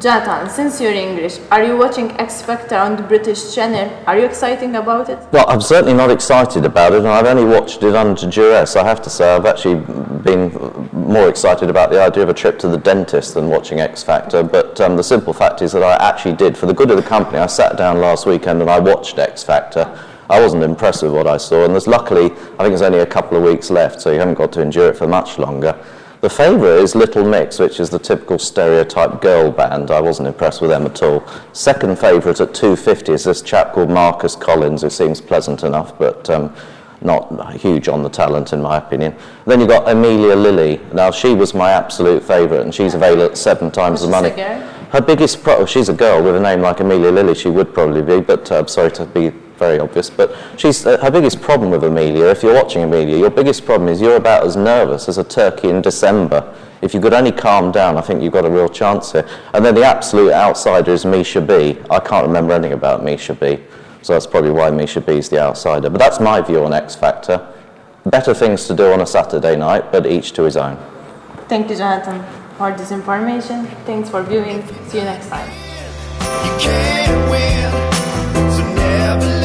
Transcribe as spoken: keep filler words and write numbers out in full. Jatan, since you're English, are you watching X Factor on the British channel? Are you excited about it? Well, I'm certainly not excited about it, and I've only watched it under duress. I have to say I've actually been more excited about the idea of a trip to the dentist than watching X Factor, but um, the simple fact is that I actually did. For the good of the company, I sat down last weekend and I watched X Factor. I wasn't impressed with what I saw, and there's luckily, I think there's only a couple of weeks left, so you haven't got to endure it for much longer. The favourite is Little Mix, which is the typical stereotype girl band. I wasn't impressed with them at all. Second favourite at two fifty is this chap called Marcus Collins, who seems pleasant enough, but um, not huge on the talent, in my opinion. Then you've got Amelia Lily. Now, she was my absolute favourite, and she's available at seven times the money. Her biggest pro- she's a girl with a name like Amelia Lily, she would probably be, but I'm uh, sorry to be very obvious, but she's, uh, her biggest problem with Amelia, if you're watching Amelia, your biggest problem is you're about as nervous as a turkey in December. If you could only calm down, I think you've got a real chance here. And then the absolute outsider is Misha B. I can't remember anything about Misha B, so that's probably why Misha B is the outsider. But that's my view on X Factor. Better things to do on a Saturday night, but each to his own. Thank you, Jonathan, for this information. Thanks for viewing. See you next time. You can't win, so never